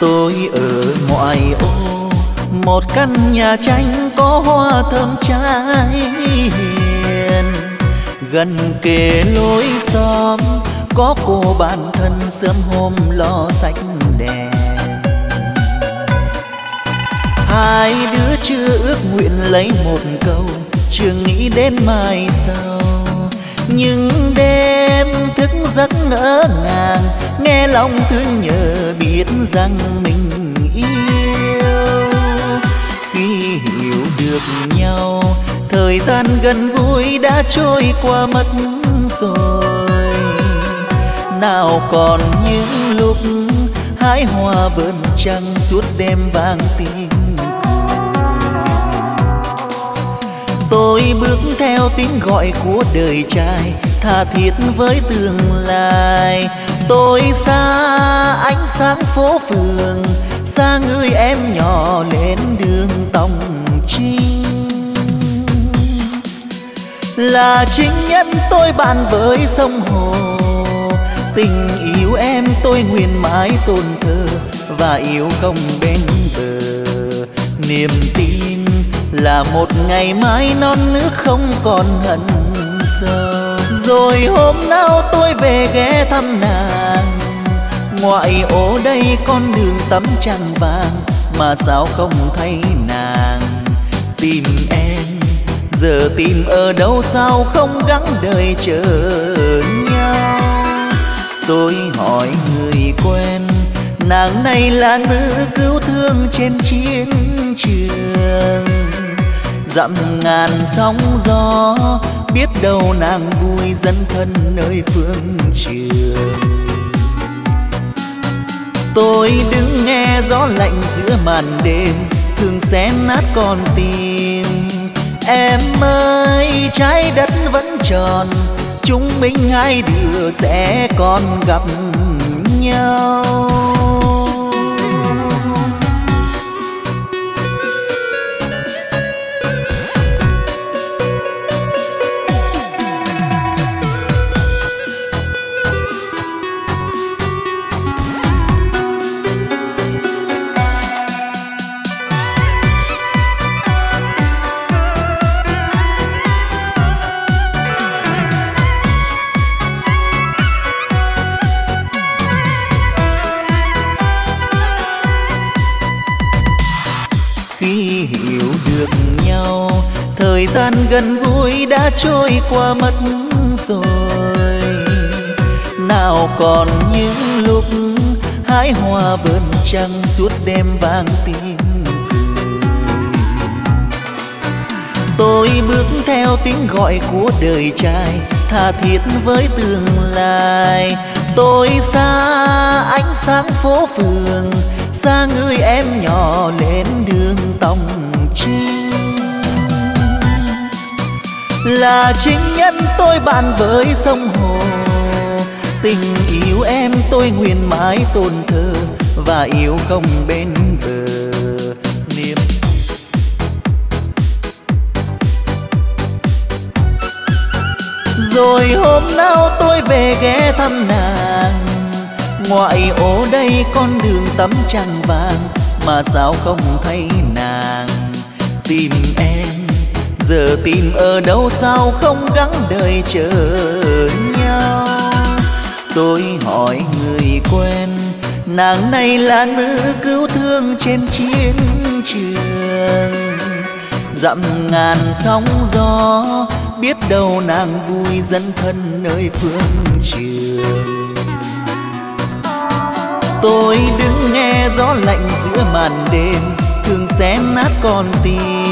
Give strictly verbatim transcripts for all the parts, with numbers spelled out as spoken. Tôi ở ngoại ô, một căn nhà tranh có hoa thơm trái hiền. Gần kề lối xóm có cô bạn thân sớm hôm lo sạch đèn. Hai đứa chưa ước nguyện lấy một câu, chưa nghĩ đến mai sau. Nhưng đêm thức giấc ngỡ ngàng, nghe lòng thương nhớ biết rằng mình yêu. Khi hiểu được nhau, thời gian gần gũi đã trôi qua mất rồi. Nào còn những lúc hái hoa vườn trăng suốt đêm vang tim. Tôi bước theo tiếng gọi của đời trai, tha thiết với tương lai. Tôi xa ánh sáng phố phường, xa người em nhỏ lên đường Tòng Trinh. Là chính nhân tôi bạn với sông hồ, tình yêu em tôi nguyện mãi tôn thờ và yêu không bên bờ. Niềm tin là một ngày mai non nước không còn hận sâu. Rồi hôm nào tôi về ghé thăm nàng, ngoại ô đây con đường tấm trăng vàng, mà sao không thấy nàng. Tìm em giờ tìm ở đâu, sao không gắng đời chờ nhau. Tôi hỏi người quen, nàng này là nữ cứu thương trên chiến trường. Dặm ngàn sóng gió, biết đâu nàng vui dân thân nơi phương trường. Tôi đứng nghe gió lạnh giữa màn đêm, thương xé nát con tim. Em ơi, trái đất vẫn tròn, chúng mình hai đứa sẽ còn gặp nhau. Thời gian gần gũi đã trôi qua mất rồi. Nào còn những lúc hái hoa vườn trăng suốt đêm vang tim. Tôi bước theo tiếng gọi của đời trai, tha thiết với tương lai. Tôi xa ánh sáng phố phường, xa người em nhỏ lên đường Tòng Trinh. Là chính nhân tôi bạn với sông hồ, tình yêu em tôi nguyện mãi tôn thờ và yêu không bên bờ. Niềm rồi hôm nào tôi về ghé thăm nàng, ngoại ô đây con đường tấm trăng vàng, mà sao không thấy nàng. Tìm em giờ tìm ở đâu, sao không gắng đời chờ nhau. Tôi hỏi người quen, nàng này là nữ cứu thương trên chiến trường. Dặm ngàn sóng gió, biết đâu nàng vui dân thân nơi phương trường. Tôi đứng nghe gió lạnh giữa màn đêm, thương xé nát con tim.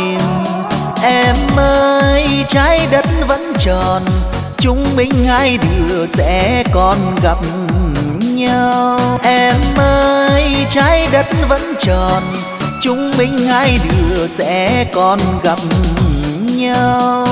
Em ơi, trái đất vẫn tròn, chúng mình hai đứa sẽ còn gặp nhau. Em ơi, trái đất vẫn tròn, chúng mình hai đứa sẽ còn gặp nhau.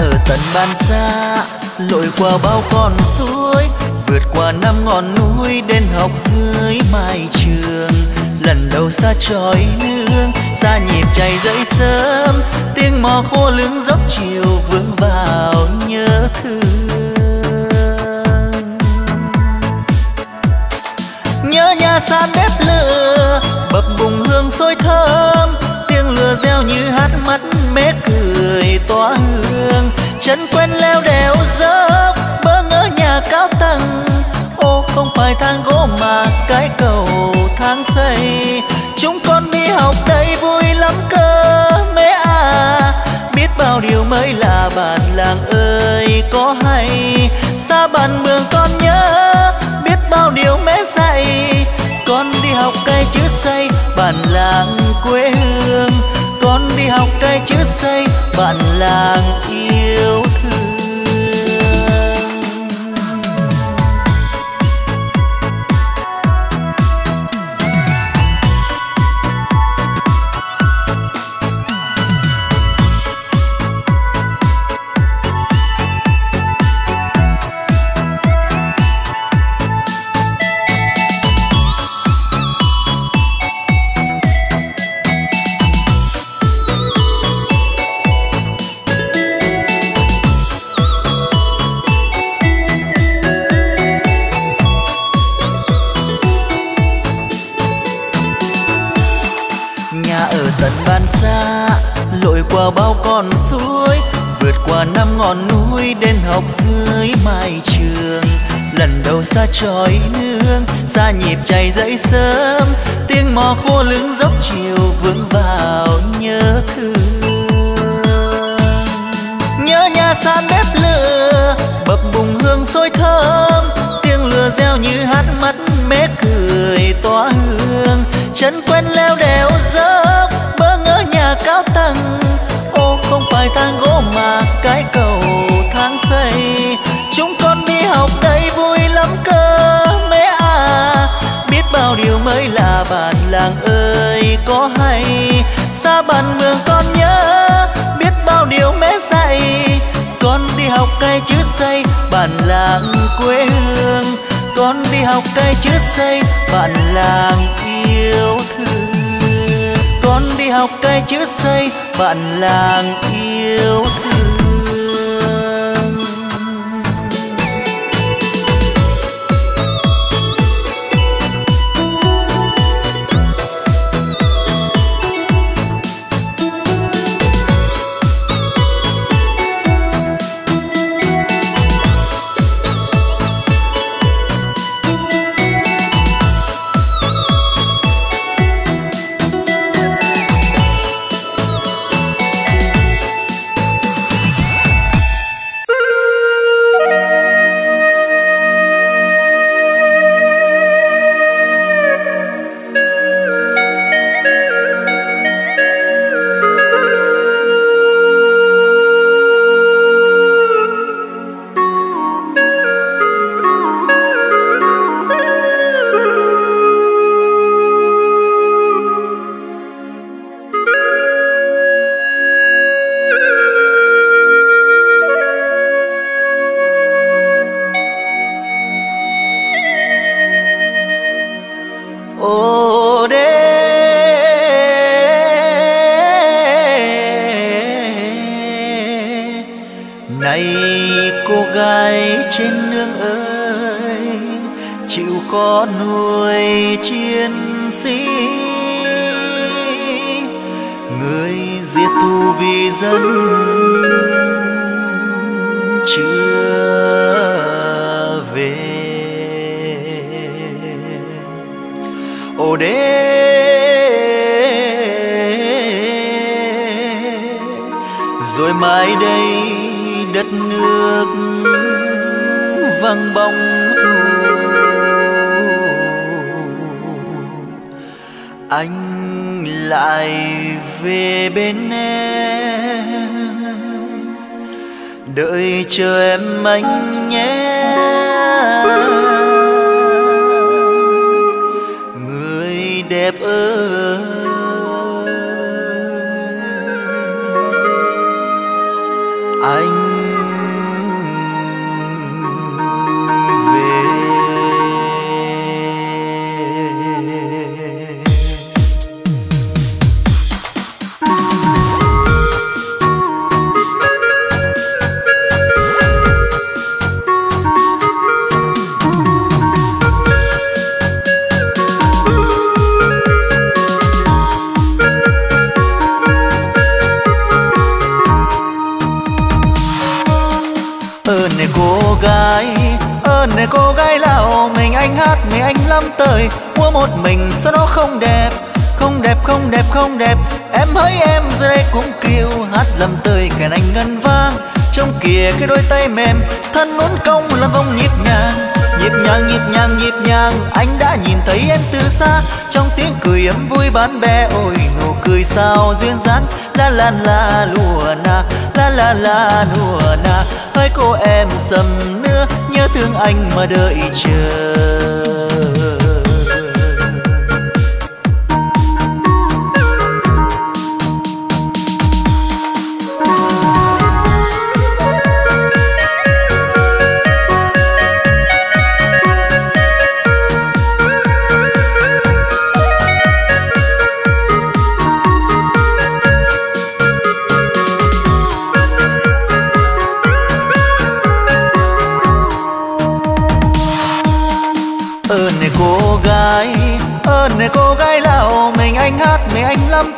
ở tận ban xa, lội qua bao con suối, vượt qua năm ngọn núi đến học dưới mái trường. Lần đầu xa trời nương, xa nhịp chạy dậy sớm, tiếng mò khô lưng dốc chiều vướng vào nhớ thương. Nhớ nhà sàn bếp lửa, bập bùng hương sôi thơm, tiếng lửa reo như hát mắt mê cười tỏa hương. Chân quen leo đèo dốc, bỡ ngỡ nhà cao tầng, ô không phải thang gỗ mà cái cầu tháng xây. Chúng con đi học đây vui lắm cơ mẹ à, biết bao điều mới là bản làng ơi có hay. Xa bản mường con nhớ, biết bao điều mẹ dạy, con đi học cây chữ xây bản làng quê hương. Con đi học cây chữ xây bản làng yêu thương. Qua bao con suối, vượt qua năm ngọn núi đến học dưới mái trường. Lần đầu xa trời nương, xa nhịp chạy dậy sớm, tiếng mò khô lưng dốc chiều vướng vào nhớ thương. Nhớ nhà sàn bếp lửa, bập bùng hương sôi thơm, tiếng lửa reo như hát mắt mê cười tỏa hương. Chân quen leo đèo dốc, bỡ ngỡ nhà cao tầng, không phải thang gỗ mà cái cầu tháng xây. Chúng con đi học đây vui lắm cơ mẹ à, biết bao điều mới là bản làng ơi có hay. Xa bản mường con nhớ, biết bao điều mẹ dạy, con đi học cây chữ xây bản làng quê hương. Con đi học cây chữ xây bản làng yêu thương. Con đi học cây chữ xây bạn làng yêu thương. Anh để cô gái lào mình anh hát ngày anh lắm tới mua một mình sao nó không đẹp, không đẹp không đẹp không đẹp. Em hỡi em giờ đây cũng kêu hát lầm tới kèn anh ngân vang trong kìa cái đôi tay mềm thân uốn cong làm vòng nhịp nhàng. Nhịp nhàng, nhịp nhàng, nhịp nhàng, anh đã nhìn thấy em từ xa. Trong tiếng cười ấm vui bạn bè, ôi nụ cười sao duyên dáng. La la la lùa na, la la la lùa na. Hỡi cô em sầm nữa, nhớ thương anh mà đợi chờ.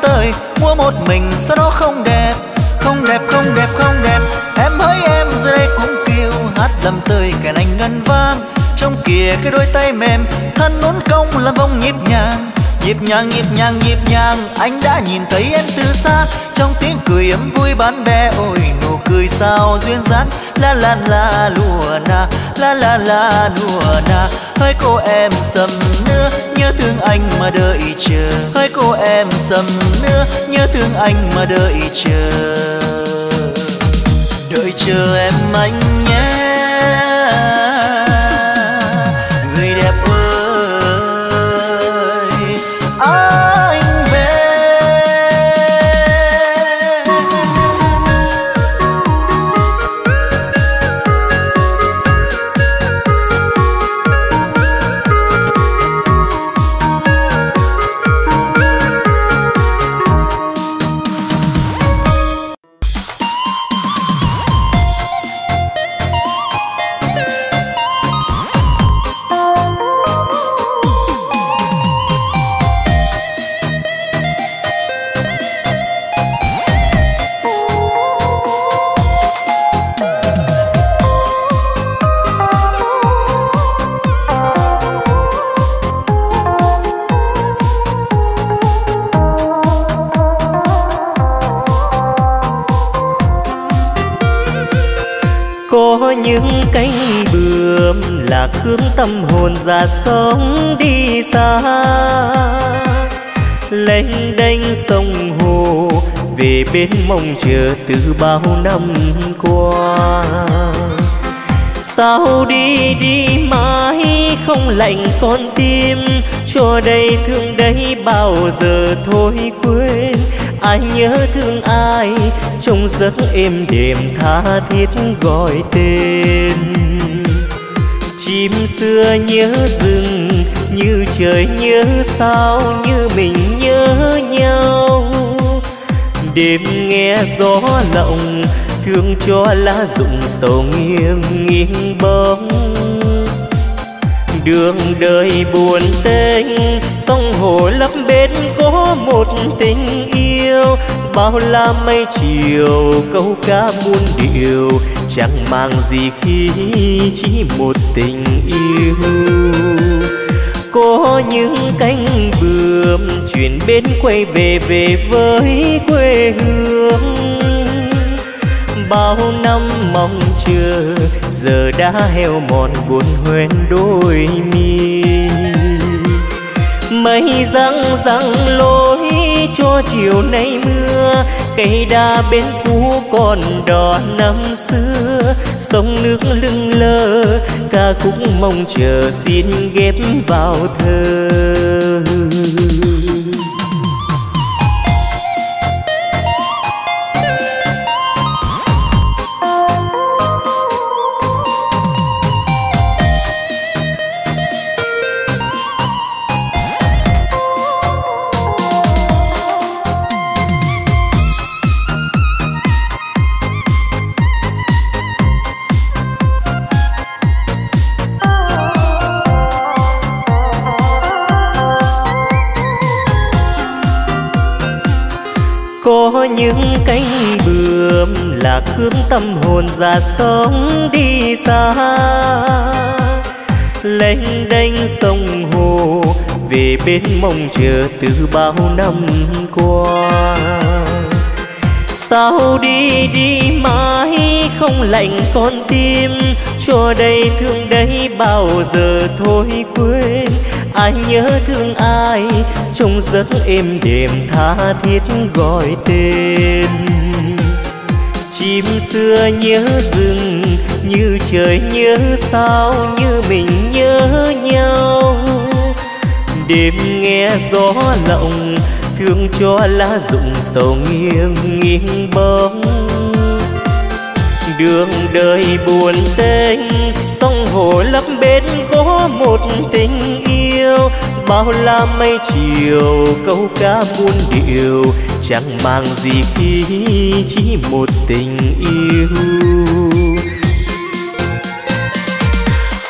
Tới, mua một mình sao nó không đẹp, không đẹp không đẹp không đẹp. Em hỡi em giờ đây cũng kêu hát lầm tới kèn anh ngân vang trong kìa cái đôi tay mềm thân uốn cong làm vòng nhịp nhàng. Nhịp nhàng nhịp nhàng nhịp nhàng, anh đã nhìn thấy em từ xa. Trong tiếng cười ấm vui bạn bè, ôi nụ cười sao duyên dáng. La la la lùa na, la la la lùa na. Hỡi cô em sầm nữa, nhớ thương anh mà đợi chờ. Hỡi cô em sầm nữa, nhớ thương anh mà đợi chờ. Đợi chờ em anh nhé. Những cánh bướm là khướm tâm hồn già sống đi xa, lênh đênh sông hồ về bên mong chờ từ bao năm qua. Sao đi đi mãi không lạnh con tim, cho đây thương đây bao giờ thôi quên. Ai nhớ thương ai trong giấc êm đềm tha thiết gọi tên. Chim xưa nhớ rừng như trời nhớ sao, như mình nhớ nhau. Đêm nghe gió lộng thương cho lá rụng sầu nghiêng nghiêng bóng. Đường đời buồn tênh sông hồ lấp bến có một tình yêu. Bao la mây chiều câu ca muôn điều, chẳng mang gì khi chỉ một tình yêu. Có những cánh bướm chuyển bến quay về về với quê hương. Bao năm mong chờ giờ đã heo mòn buồn hoen đôi mi. Mây giăng giăng lối cho chiều nay mưa, cây đa bên cũ còn đò năm xưa. Sông nước lưng lơ ca khúc mong chờ xin ghép vào thơ. Có những cánh bướm là khướm tâm hồn già sống đi xa, lênh đênh sông hồ về bên mong chờ từ bao năm qua. Sao đi đi mãi không lạnh con tim, cho đây thương đấy bao giờ thôi quên. Ai nhớ thương ai trong giấc êm đềm tha thiết gọi tên. Chim xưa nhớ rừng như trời nhớ sao, như mình nhớ nhau. Đêm nghe gió lộng thương cho lá rụng sầu nghiêng nghiêng bóng. Đường đời buồn tênh sông hồ lấp bến có một tình yêu. Bao la mây chiều câu ca muôn điệu, chẳng mang gì khi chỉ một tình yêu.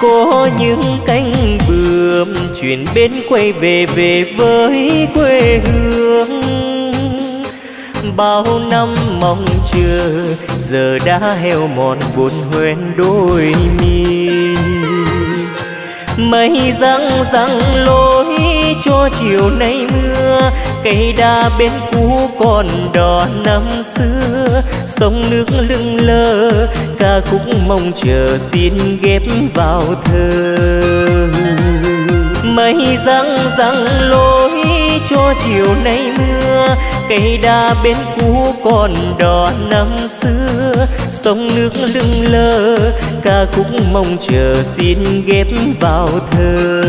Có những cánh bướm chuyển bến quay về về với quê hương. Bao năm mong chờ giờ đã heo mòn buồn hoen đôi mi. Mây giăng giăng lối cho chiều nay mưa, cây đa bên cũ còn đò năm xưa. Sông nước lưng lơ ca khúc mong chờ xin ghép vào thơ. Mây giăng giăng lối cho chiều nay mưa, cây đa bên cũ còn đò năm xưa. Sông nước lưng lơ ca khúc mong chờ xin ghép vào thơ.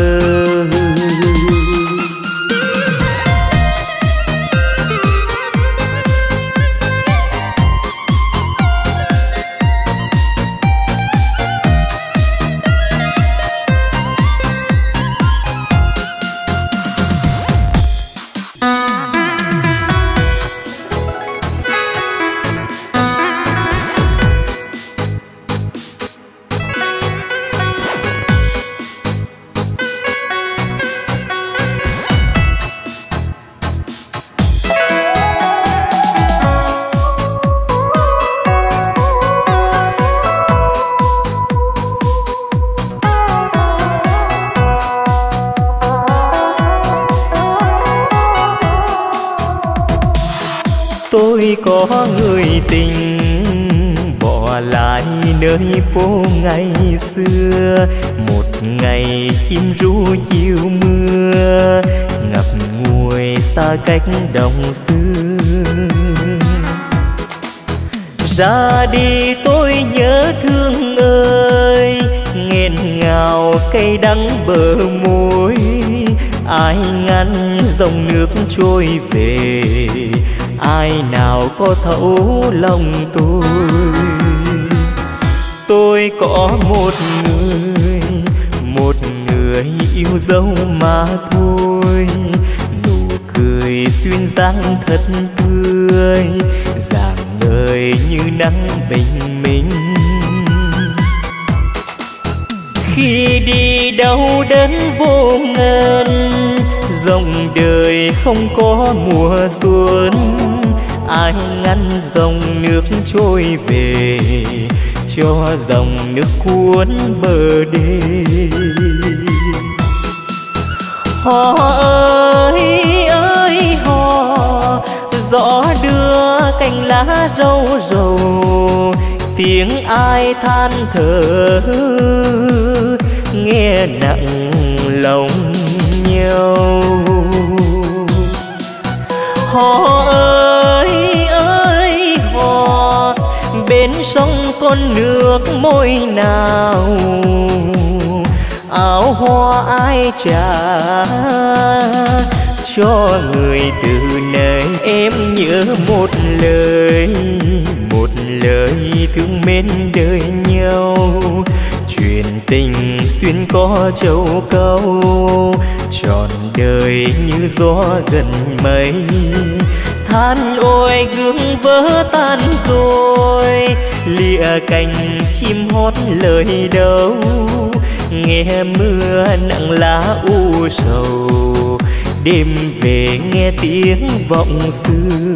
Có người tình bỏ lại nơi phố ngày xưa, một ngày chim ru chiều mưa ngập ngùi xa cách đồng xưa. Ra đi tôi nhớ thương ơi, nghẹn ngào cây đắng bờ môi. Ai ngăn dòng nước trôi về, ai nào có thấu lòng tôi. Tôi có một người, một người yêu dấu mà thôi. Nụ cười xuyên dáng thật tươi, dạng người như nắng bình minh. Khi đi đâu đến vô ngân, dòng đời không có mùa xuân. Ai ngăn dòng nước trôi về, cho dòng nước cuốn bờ đê. Hò ơi ơi hò, gió đưa cành lá râu rầu. Tiếng ai than thở, nghe nặng lòng nhau. Hò ơi ơi hò, bên sông con nước môi nào. Áo hoa ai trả cho người từ nơi. Em nhớ một lời, một lời thương mến đời nhau. Chuyện tình xuyên có châu câu, trọn đời như gió gần mây. Than ôi gương vỡ tan rồi, lìa cành chim hót lời đâu. Nghe mưa nặng lá u sầu, đêm về nghe tiếng vọng xưa.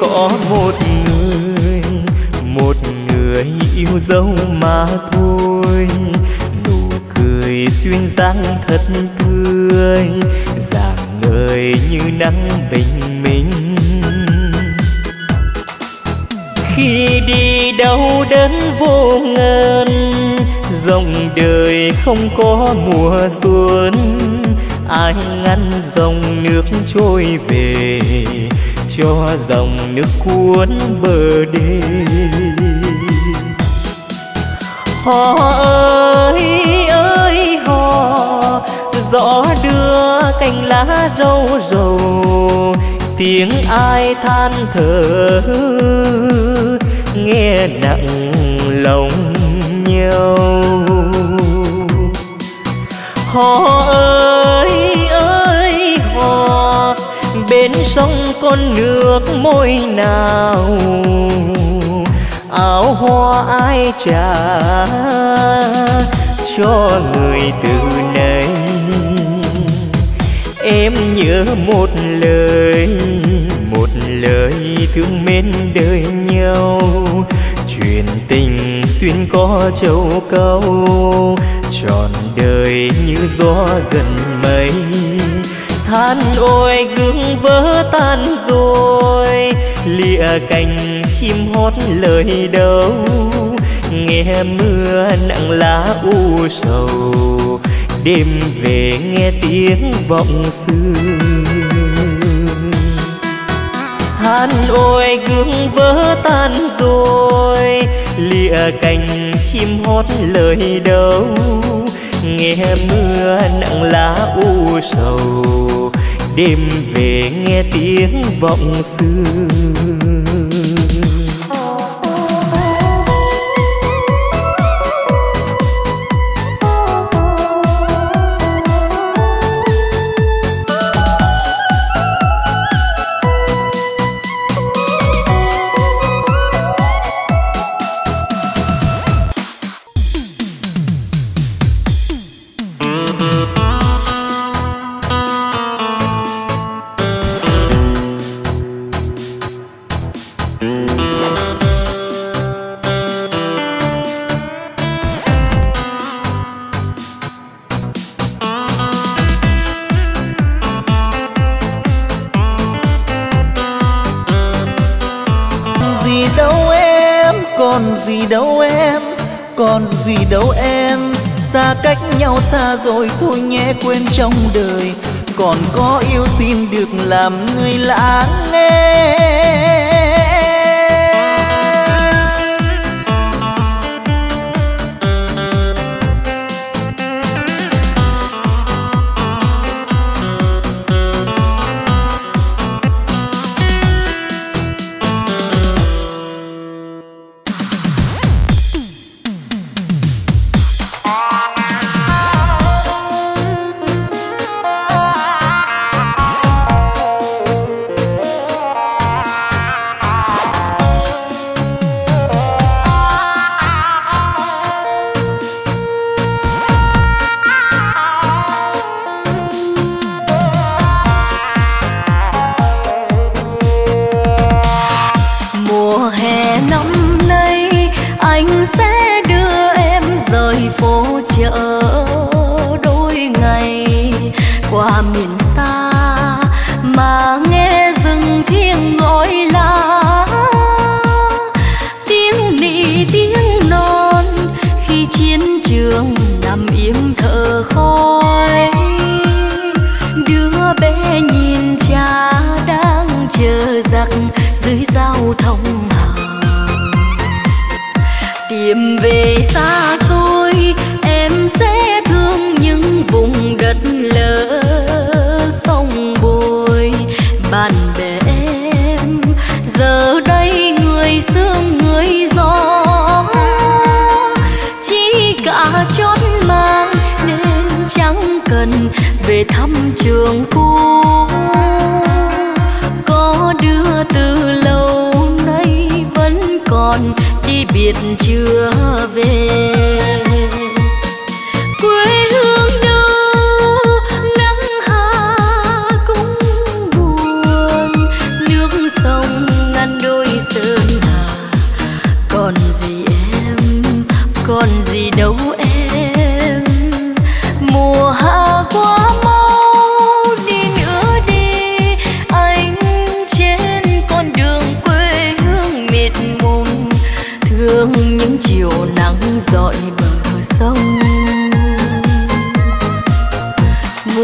có một người, một người yêu dấu mà thôi. Nụ cười duyên dáng thật tươi, rạng ngời như nắng bình minh. Khi đi đâu đến vô ngân, dòng đời không có mùa xuân. Ai ngăn dòng nước trôi về, cho dòng nước cuốn bờ đê. Họ ơi ơi họ, gió đưa cành lá râu rầu, tiếng ai than thở nghe nặng lòng nhau. Họ ơi ơi họ, bên sông con nước môi nào, áo hoa ai trả cho người từ nay. Em nhớ một lời, một lời thương mến đời nhau. Chuyện tình xuyên có châu câu, trọn đời như gió gần mây. Than ôi gương vỡ tan rồi, lìa cành chim hót lời đâu. Nghe mưa nặng lá u sầu, đêm về nghe tiếng vọng xưa. Than ôi gương vỡ tan rồi, lìa cành chim hót lời đâu. Nghe mưa nặng lá u sầu, đêm về nghe tiếng vọng xưa. Xa rồi thôi nhé quên trong đời, còn có yêu xin được làm người lãng nghe.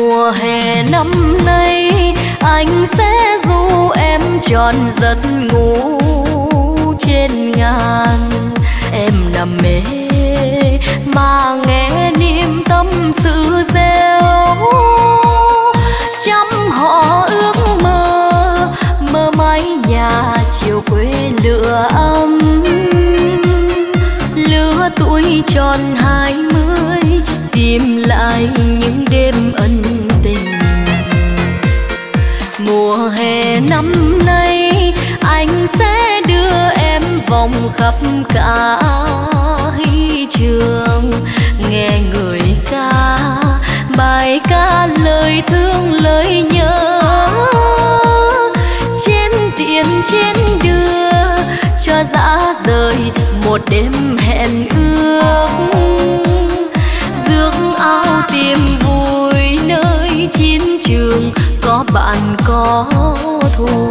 mùa hè năm nay anh sẽ du em trọn giấc ngủ trên ngàn. Em nằm mê mà nghe niềm tâm sự rêu, trăm họ ước mơ mơ mái nhà chiều quê lửa ấm. Lứa tuổi tròn hai mươi tìm lại những đêm ân tình. Mùa hè năm nay anh sẽ đưa em vòng khắp cả hy trường, nghe người ca bài ca lời thương lời nhớ. Trên tiền trên đưa cho dã rời một đêm hẹn ước, rước áo tìm vui nơi chiến trường có bạn có thù.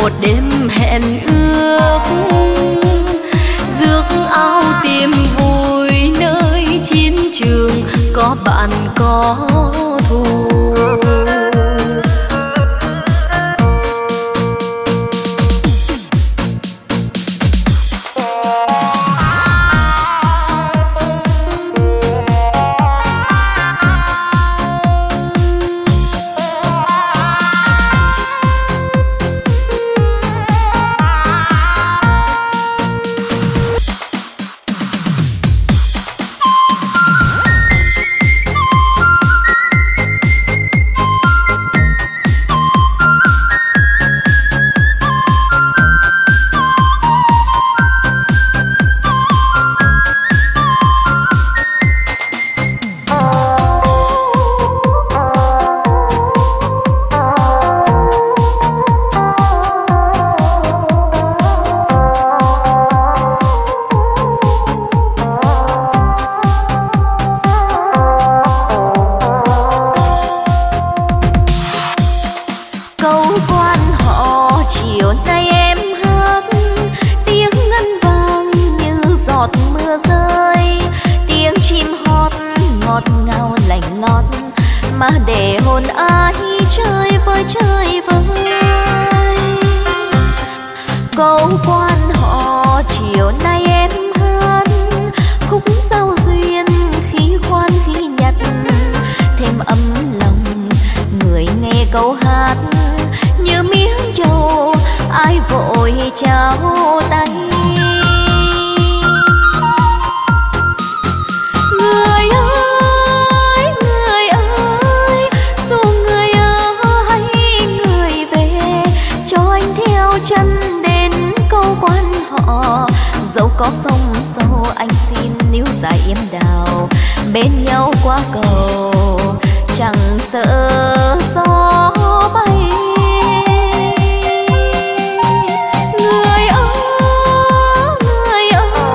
Một đêm hẹn ước, rước áo tìm vui nơi chiến trường có bạn có thù. chơi vơi. Câu quan họ chiều nay em hát khúc giao duyên khí khoan khi nhặt thêm ấm lòng người nghe câu hát như miếng trầu ai vội trao tay. Dẫu có sông sâu anh xin níu dài yếm đào, bên nhau qua cầu chẳng sợ gió bay. Người ơi, người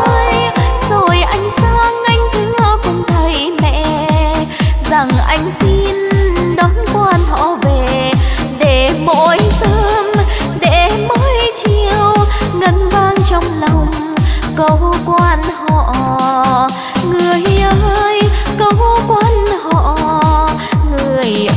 ơi, rồi anh sang anh thưa cùng thầy mẹ rằng anh xin đón quan họ về để mỗi sớm để mỗi chiều ngân vang trong lòng. Câu quan họ người ơi, câu quan họ người ơi.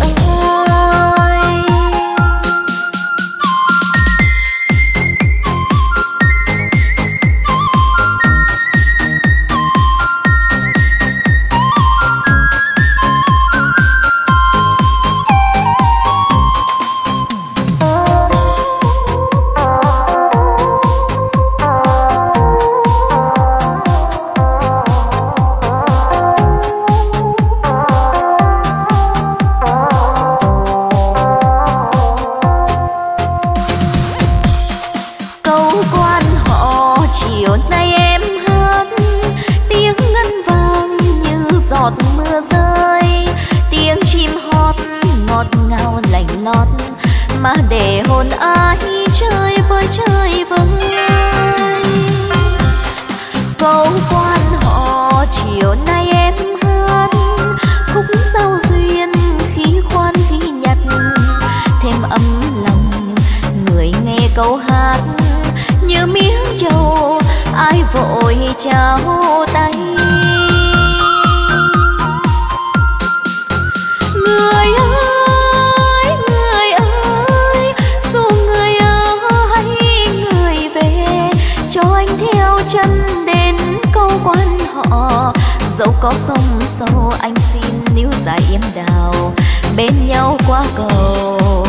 Mà để hồn ai chơi với chơi với. Câu quan họ chiều nay em hát khúc giao duyên khí khoan khi nhặt thêm ấm lòng người nghe câu hát như miếng trầu ai vội trao tay. Người ơi, quan họ dẫu có sông sâu anh xin níu dài yếm đào, bên nhau qua cầu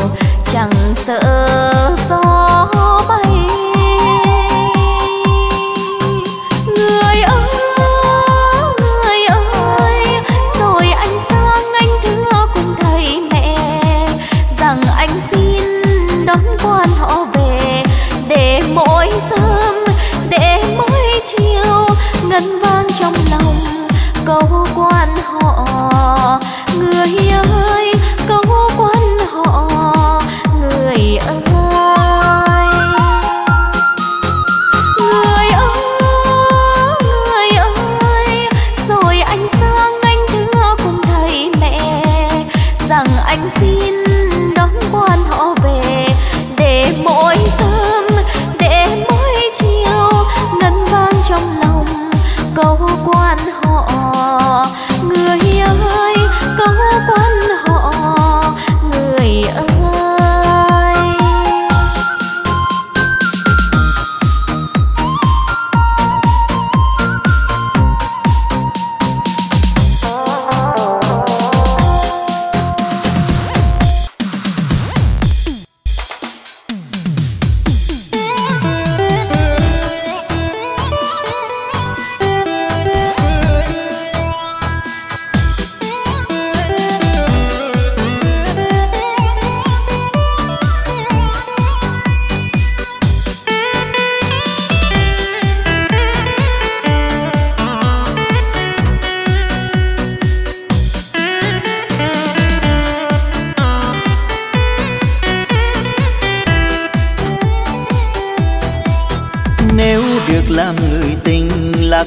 chẳng sợ gió bay. Người ơi, người ơi, rồi anh sang anh thưa cùng thầy mẹ rằng anh xin đón quan họ về để mỗi sớm để mỗi chiều ngân vang trong lòng. Câu quan họ người ơi, câu quan họ người ơi. Người ơi, người ơi, rồi anh sang anh thưa cùng thầy mẹ rằng anh xin đón quan họ về để mỗi sớm để mỗi chiều ngân vang trong lòng. Câu quan họ người ơi, câu quan họ người ơi.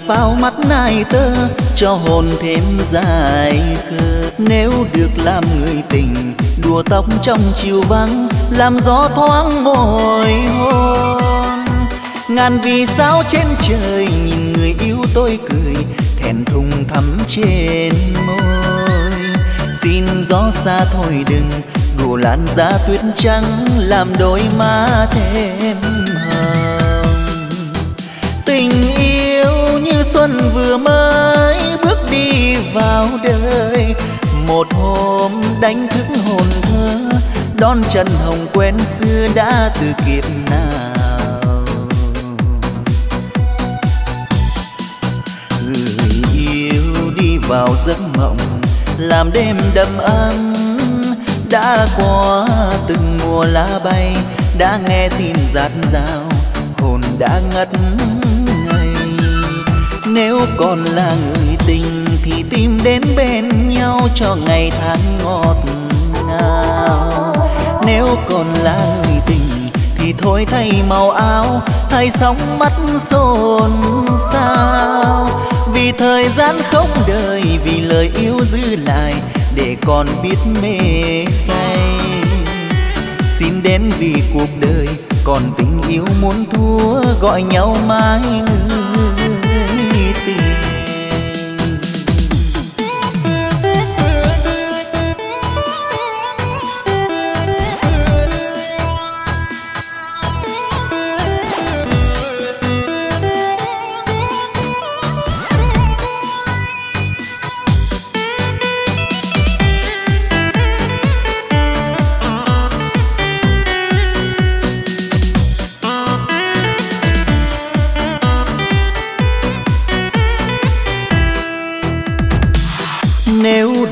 Vào mắt nai tơ cho hồn thêm dài khờ. Nếu được làm người tình đùa tóc trong chiều vắng làm gió thoáng môi hôn. Ngàn vì sao trên trời nhìn người yêu tôi cười thẹn thùng thắm trên môi. Xin gió xa thôi đừng đủ làn da tuyết trắng làm đôi má thêm hồng. Tình yêu như xuân vừa mới bước đi vào đời, một hôm đánh thức hồn thơ đón trần hồng quen xưa đã từ kiếp nào. Người yêu đi vào giấc mộng làm đêm đầm ấm, đã qua từng mùa lá bay, đã nghe tin dạt dào hồn đã ngất ngây. Nếu còn là người tình thì tìm đến bên nhau cho ngày tháng ngọt ngào. Nếu còn là người tình thì thôi thay màu áo, thay sóng mắt xôn xao. Vì thời gian không đời, vì lời yêu giữ lại để còn biết mê say. Xin đến vì cuộc đời còn tình yêu muốn thua, gọi nhau mãi người tình.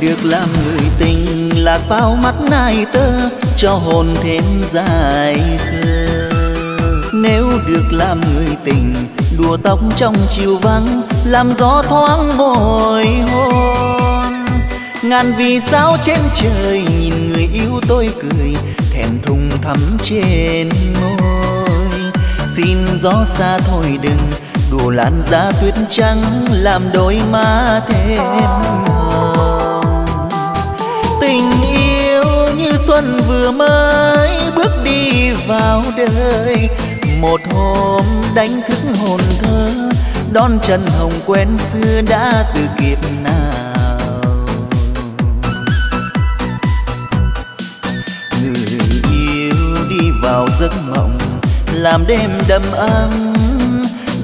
Được làm người tình lạc vào mắt nai tơ, cho hồn thêm dài thơ. Nếu được làm người tình đùa tóc trong chiều vắng, làm gió thoáng môi hôn. Ngàn vì sao trên trời nhìn người yêu tôi cười, thèm thùng thắm trên môi. Xin gió xa thôi đừng đùa làn da tuyết trắng làm đôi má thêm. Tình yêu như xuân vừa mới bước đi vào đời, một hôm đánh thức hồn thơ đón trần hồng quen xưa đã từ kiếp nào. Người yêu đi vào giấc mộng làm đêm đầm ấm,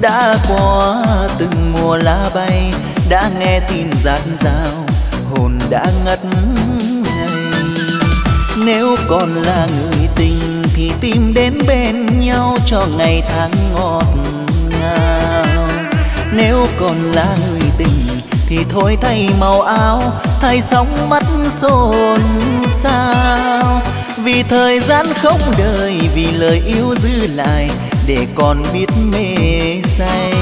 đã qua từng mùa lá bay, đã nghe tin dạt dào hồn đã ngất. Nếu còn là người tình thì tìm đến bên nhau cho ngày tháng ngọt ngào. Nếu còn là người tình thì thôi thay màu áo, thay sóng mắt xôn xao. Vì thời gian không đời, vì lời yêu giữ lại để còn biết mê say.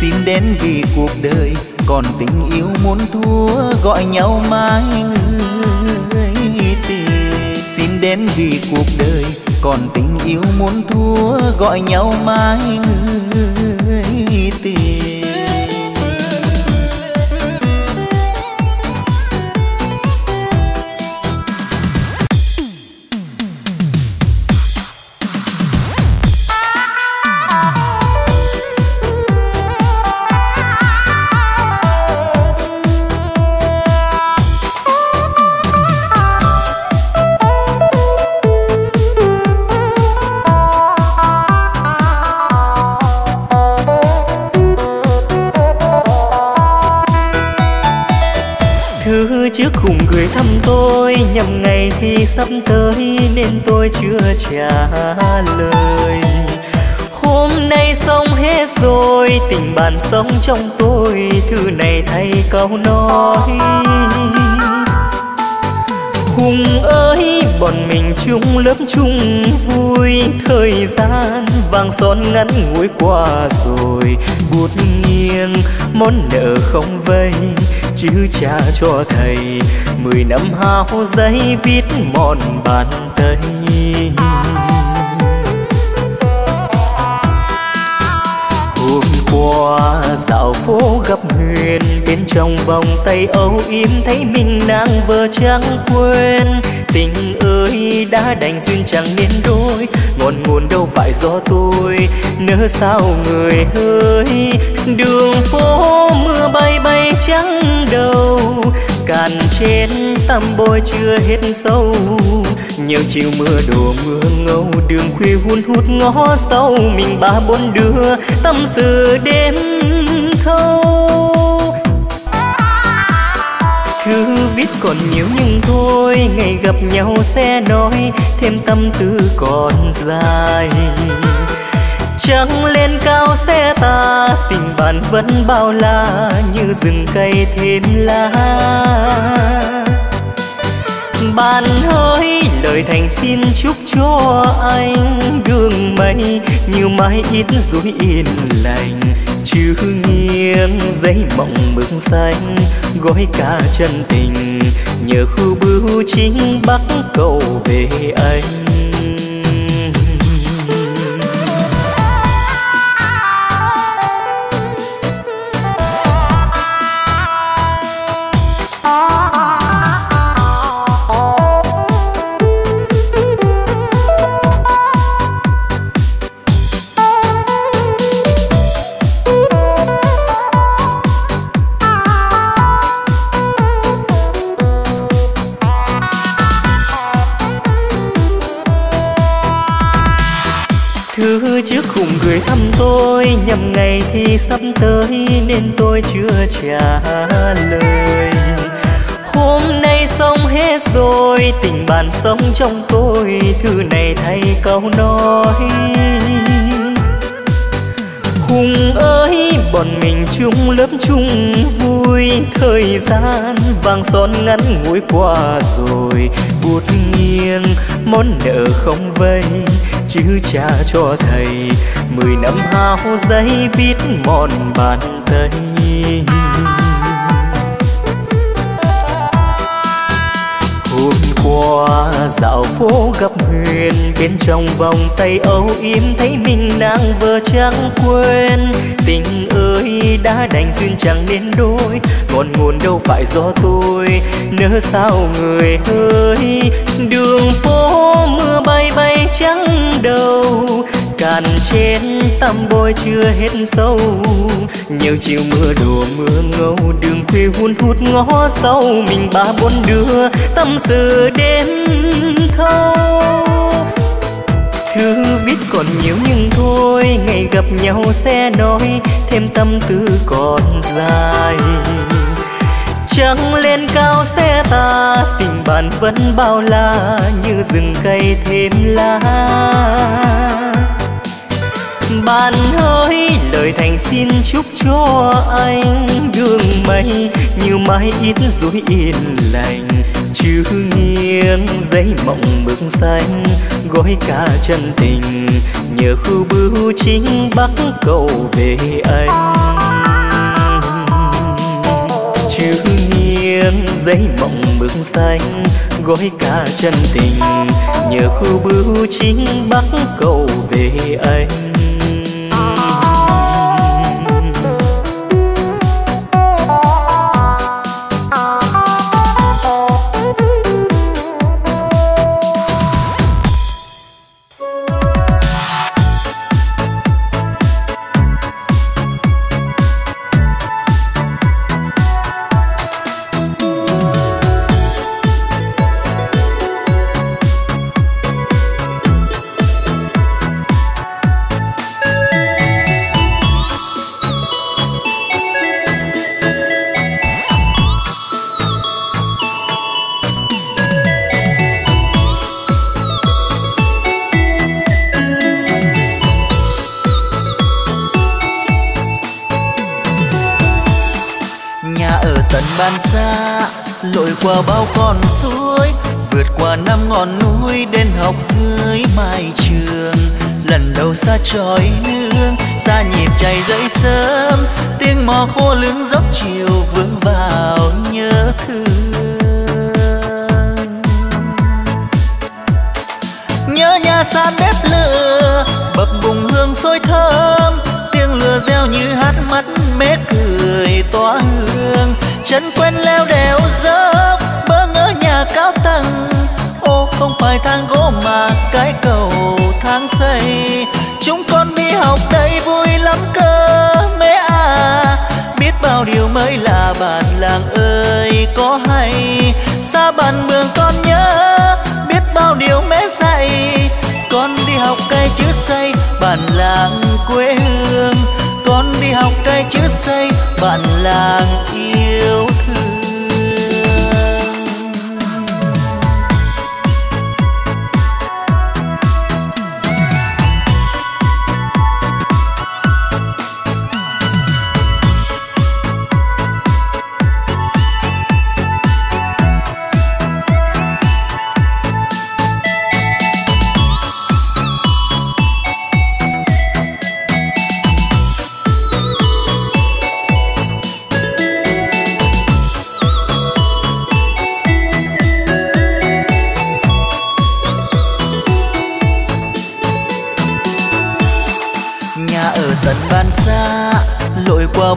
Xin đến vì cuộc đời còn tình yêu muốn thua, gọi nhau mãi người tình. Xin đến vì cuộc đời còn tình yêu muốn thua, gọi nhau mãi người tình. Trước khùng cười thăm tôi, nhằm ngày thi sắp tới nên tôi chưa trả lời. Hôm nay xong hết rồi, tình bạn sống trong tôi, thư này thay câu nói. Hùng ơi, bọn mình chung lớp chung vui, thời gian vàng son ngắn ngủi qua rồi. Bút nghiêng, món nợ không vây, chứ cha cho thầy mười năm hao giấy viết mòn bàn tay. Hôm qua dạo phố gặp Huyền, bên trong vòng tay âu yếm thấy mình nàng vợ chẳng quên. Tình ơi lối, đã đành duyên chẳng nên đôi. Ngọn nguồn đâu phải do tôi, nỡ sao người ơi. Đường phố mưa bay bay trắng đầu, càn trên tăm bôi chưa hết sâu. Nhiều chiều mưa đổ mưa ngâu, đường khuya hun hút ngõ sâu. Mình ba bốn đứa tâm sự đêm thâu. Cứ biết còn nhiều nhưng thôi, ngày gặp nhau sẽ nói thêm tâm tư còn dài. Trăng lên cao xe ta, tình bạn vẫn bao la như rừng cây thêm lá. Bạn ơi, lời thành xin chúc cho anh, đường mây như mái ít rối yên lành. Chứ nghiêng giấy mộng mực xanh, gói cả chân tình, nhờ khu bưu chính bắc cầu về anh. Nhằm ngày thì sắp tới nên tôi chưa trả lời. Hôm nay xong hết rồi, tình bạn sống trong tôi, thư này thay câu nói. Hùng ơi, bọn mình chung lớp chung vui, thời gian vàng son ngắn ngủi qua rồi. Bút nghiêng món nợ không vây, chứ cha cho thầy mười năm hao giấy viết mòn bàn tay. Hôm qua dạo phố gặp Huyền, bên trong vòng tay âu yếm thấy mình nàng vợ chẳng quên. Tình ơi, đã đành duyên chẳng nên đôi, ngọn nguồn đâu phải do tôi, nỡ sao người ơi. Đường phố mưa bay bay trắng đầu, càn trên tăm bôi chưa hết sâu. Nhiều chiều mưa đùa mưa ngâu, đường khuya hun hút ngõ sâu. Mình ba bốn đứa tâm sự đêm thâu. Thứ biết còn nhiều nhưng thôi, ngày gặp nhau sẽ nói thêm tâm tư còn dài. Trăng lên cao xe ta, tình bạn vẫn bao la như rừng cây thêm lá. Bạn ơi, lời thành xin chúc cho anh, đường mây như mái ít rối yên lành. Chứ nghiêng giấy mộng mực xanh, gói cả chân tình, nhờ khu bưu chính bắc cầu về anh. Chứ nghiêng giấy mộng mực xanh, gói cả chân tình, nhờ khu bưu chính bắc cầu về anh. Qua bao con suối, vượt qua năm ngọn núi, đến học dưới mái trường. Lần đầu xa tròi nương, xa nhịp chạy dậy sớm, tiếng mò khô lưng dốc chiều vướng vào nhớ thương. Nhớ nhà sàn bếp lửa, bập bùng hương sôi thơm, tiếng lửa reo như hát mắt mết cười tỏa hương. Chân quen leo đèo dốc bỡ ngỡ nhà cao tầng, ô không phải ngoài thang gỗ mà cái cầu thang xây. Chúng con đi học đây vui lắm cơ mẹ à, biết bao điều mới là bạn làng ơi có hay. Xa bạn mường con nhớ, biết bao điều mẹ dạy. Con đi học cái chữ xây, bản làng quê hương. Con đi học cái chữ xây, bản làng yêu thương.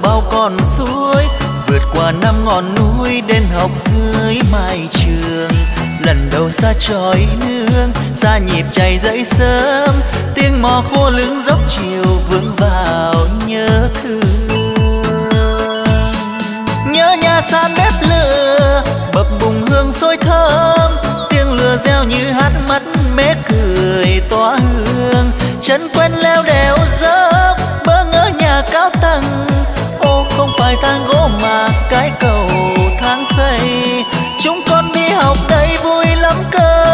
Bao con suối vượt qua năm ngọn núi, đến học dưới mái trường. Lần đầu xa tròi nương, xa nhịp chạy dậy sớm, tiếng mò khô lưng dốc chiều vướng vào nhớ thương. Nhớ nhà sàn bếp lửa bập bùng hương sôi thơm, tiếng lửa reo như hát mắt mé cười tỏa hương. Chân quen leo đèo dốc bỡ ngỡ nhà cao tầng, không phải thang gỗ mà cái cầu thang xây. Chúng con đi học đây vui lắm cơ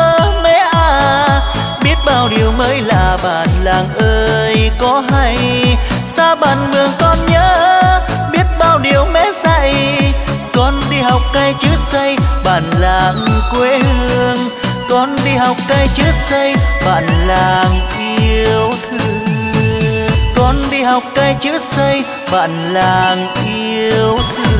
mẹ à, biết bao điều mới là bạn làng ơi có hay. Xa bạn mường con nhớ, biết bao điều mẹ dạy. Con đi học cái chữ xây, bản làng quê hương. Con đi học cái chữ xây, bản làng yêu thương. Con đi học cái chữ xây, bạn làng yêu thương.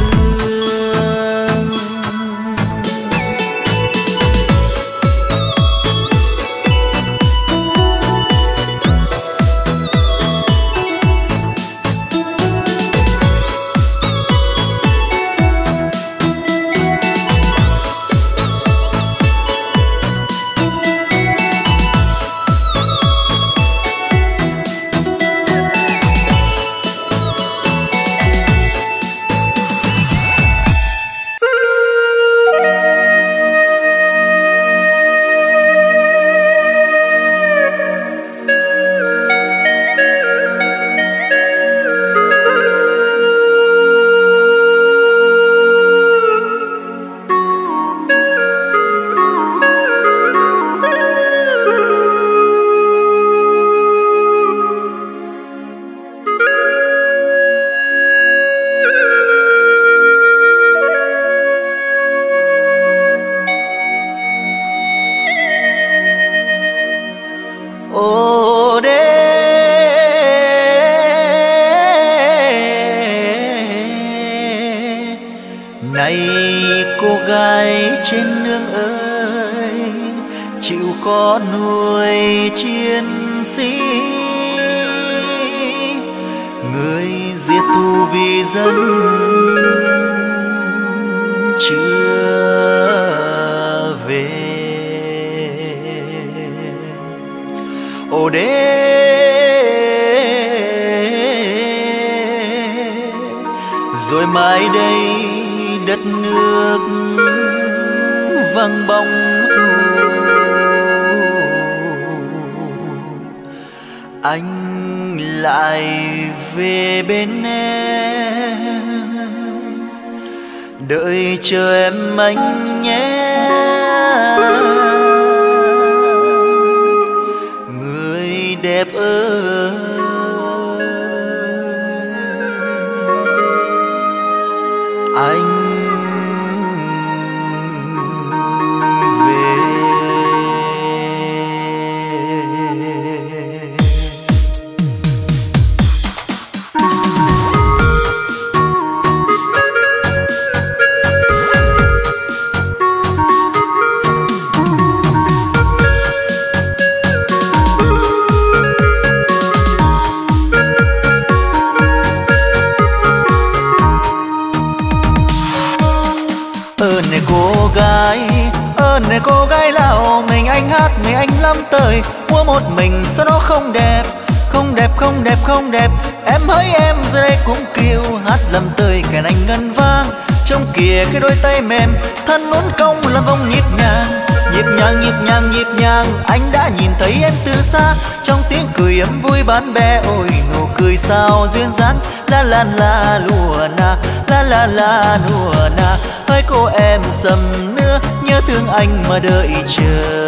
năm tới mua một mình sao nó không đẹp, không đẹp không đẹp không đẹp. Em hỡi em giờ đây cũng kêu hát lầm tươi kèn anh ngân vang. Trong kìa cái đôi tay mềm thân uốn cong làm vòng nhịp nhàng, nhịp nhàng nhịp nhàng nhịp nhàng. Anh đã nhìn thấy em từ xa trong tiếng cười ấm vui bạn bè. Ôi nụ cười sao duyên dáng, la la la lùa na, la la la lùa na. Hỡi cô em sầm nữa nhớ thương anh mà đợi chờ.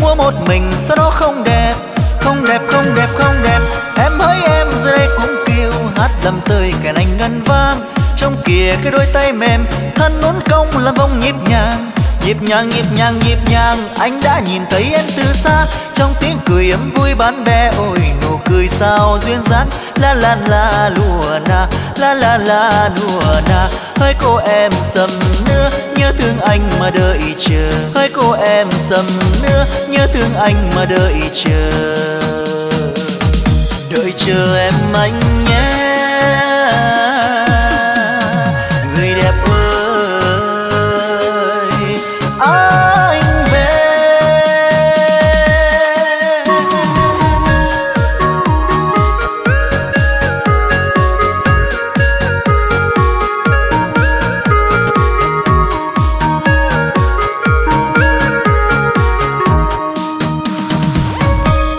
Mua một mình sao nó không đẹp, không đẹp không đẹp không đẹp. Em hỡi em giờ đây cũng kêu hát lầm tươi kèn anh ngân vang. Trong kìa cái đôi tay mềm thân uốn cong làm vòng nhịp nhàng, nhịp nhàng nhịp nhàng nhịp nhàng. Anh đã nhìn thấy em từ xa trong tiếng cười ấm vui bạn bè. Ôi nụ cười sao duyên dáng, la la la lùa na, la la la lùa na. Hỡi cô em sầm nữa nhớ thương anh mà đợi chờ. Hỡi cô em sầm nữa nhớ thương anh mà đợi chờ. Đợi chờ em anh